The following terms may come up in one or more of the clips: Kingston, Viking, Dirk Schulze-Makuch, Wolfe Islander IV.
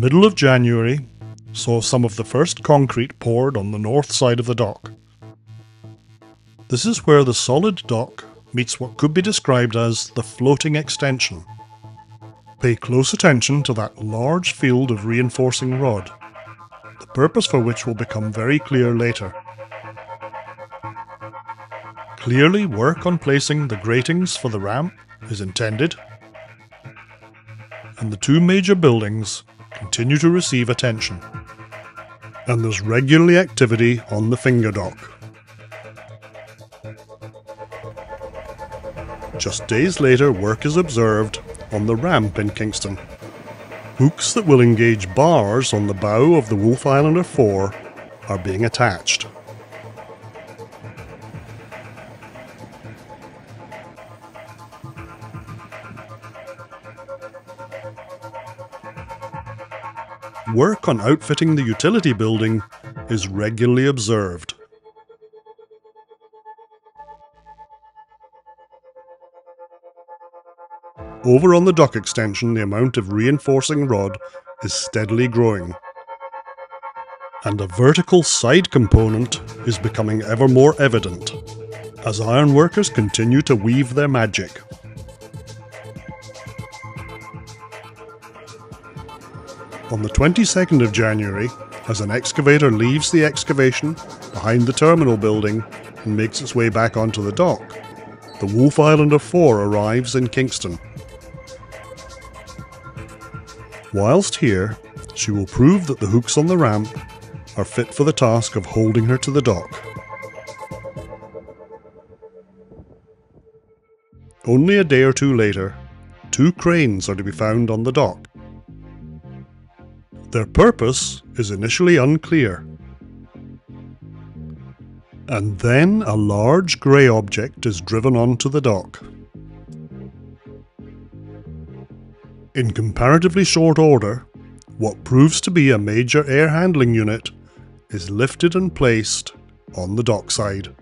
middle of January saw some of the first concrete poured on the north side of the dock. This is where the solid dock meets what could be described as the floating extension. Pay close attention to that large field of reinforcing rod, the purpose for which will become very clear later. Clearly, work on placing the gratings for the ramp is intended, and the two major buildings continue to receive attention. And there's regularly activity on the finger dock. Just days later, work is observed on the ramp in Kingston. Hooks that will engage bars on the bow of the Wolfe Islander IV are being attached. Work on outfitting the utility building is regularly observed. Over on the dock extension, the amount of reinforcing rod is steadily growing, and a vertical side component is becoming ever more evident as ironworkers continue to weave their magic. On the 22nd of January, as an excavator leaves the excavation behind the terminal building and makes its way back onto the dock, the Wolfe Islander IV arrives in Kingston. Whilst here, she will prove that the hooks on the ramp are fit for the task of holding her to the dock. Only a day or two later, two cranes are to be found on the dock. Their purpose is initially unclear. And then a large grey object is driven onto the dock. In comparatively short order, what proves to be a major air handling unit is lifted and placed on the dockside.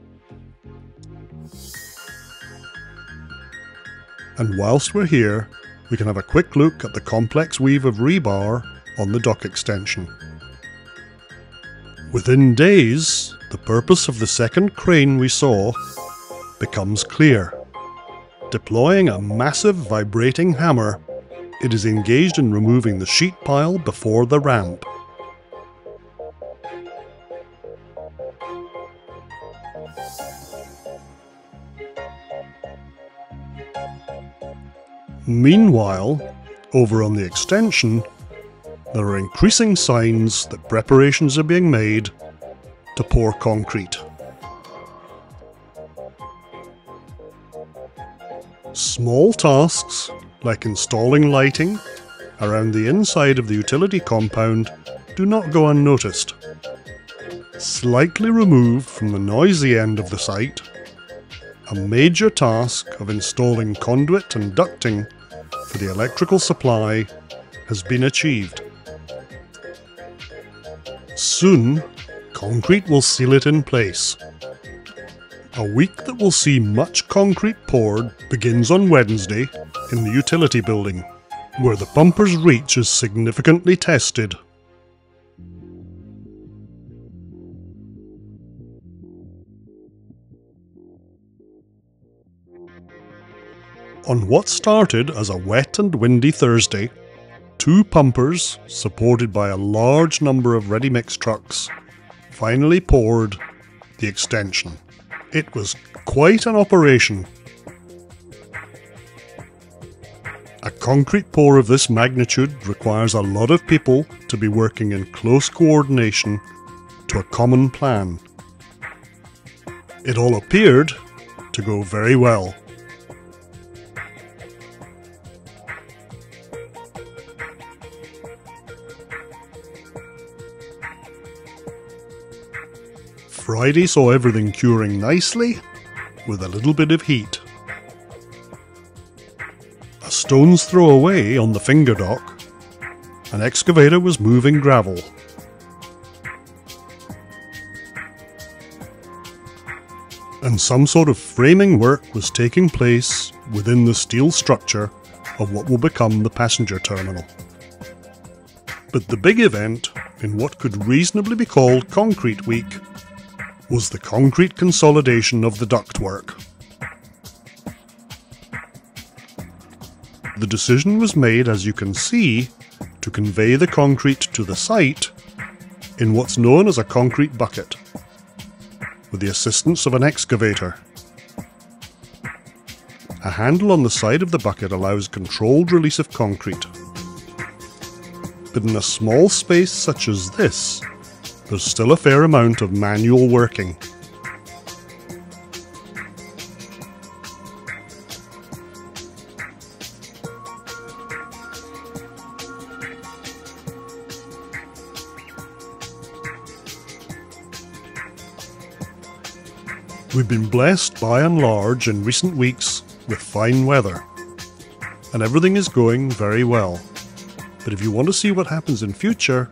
And whilst we're here, we can have a quick look at the complex weave of rebar on the dock extension. Within days, the purpose of the second crane we saw becomes clear. Deploying a massive vibrating hammer, it is engaged in removing the sheet pile before the ramp. Meanwhile, over on the extension, there are increasing signs that preparations are being made to pour concrete. Small tasks like installing lighting around the inside of the utility compound do not go unnoticed. Slightly removed from the noisy end of the site, a major task of installing conduit and ducting for the electrical supply has been achieved. Soon, concrete will seal it in place. A week that will see much concrete poured begins on Wednesday in the utility building, where the pumper's reach is significantly tested. On what started as a wet and windy Thursday, two pumpers, supported by a large number of ready-mix trucks, finally poured the extension. It was quite an operation. A concrete pour of this magnitude requires a lot of people to be working in close coordination to a common plan. It all appeared to go very well. Friday saw everything curing nicely, with a little bit of heat. A stone's throw away on the finger dock, an excavator was moving gravel. And some sort of framing work was taking place within the steel structure of what will become the passenger terminal. But the big event, in what could reasonably be called Concrete Week, was the concrete consolidation of the ductwork. The decision was made, as you can see, to convey the concrete to the site in what's known as a concrete bucket, with the assistance of an excavator. A handle on the side of the bucket allows controlled release of concrete. But in a small space such as this, there's still a fair amount of manual working. We've been blessed by and large in recent weeks with fine weather, and everything is going very well. But if you want to see what happens in future,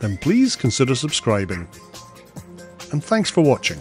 then please consider subscribing. And thanks for watching.